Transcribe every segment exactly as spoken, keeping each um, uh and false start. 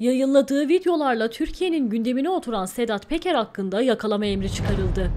Yayınladığı videolarla Türkiye'nin gündemine oturan Sedat Peker hakkında yakalama emri çıkarıldı.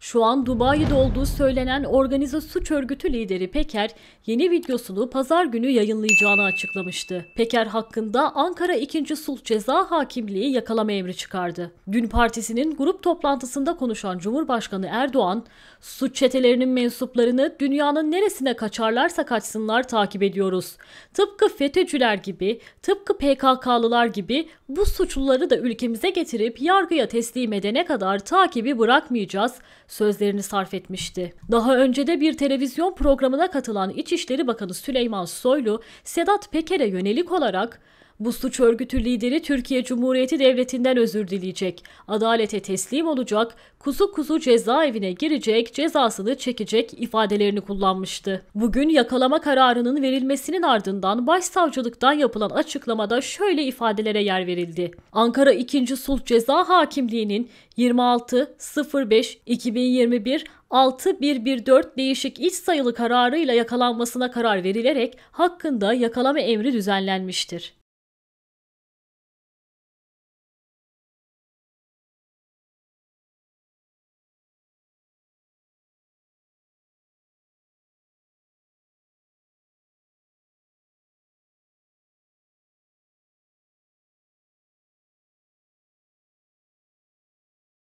Şu an Dubai'de olduğu söylenen organize suç örgütü lideri Peker, yeni videosunu pazar günü yayınlayacağını açıklamıştı. Peker hakkında Ankara ikinci Sulh Ceza Hakimliği yakalama emri çıkardı. Dün partisinin grup toplantısında konuşan Cumhurbaşkanı Erdoğan, "Suç çetelerinin mensuplarını dünyanın neresine kaçarlarsa kaçsınlar takip ediyoruz. Tıpkı FETÖ'cüler gibi, tıpkı P K K'lılar gibi bu suçluları da ülkemize getirip yargıya teslim edene kadar takibi bırakmayacağız." sözlerini sarf etmişti. Daha önce de bir televizyon programına katılan İçişleri Bakanı Süleyman Soylu, Sedat Peker'e yönelik olarak "Bu suç örgütü lideri Türkiye Cumhuriyeti Devleti'nden özür dileyecek, adalete teslim olacak, kuzu kuzu cezaevine girecek, cezasını çekecek" ifadelerini kullanmıştı. Bugün yakalama kararının verilmesinin ardından Başsavcılıktan yapılan açıklamada şöyle ifadelere yer verildi. Ankara ikinci. Sulh Ceza Hakimliği'nin yirmi altı sıfır beş iki bin yirmi bir altı bin bir yüz dört değişik iç sayılı kararıyla yakalanmasına karar verilerek hakkında yakalama emri düzenlenmiştir.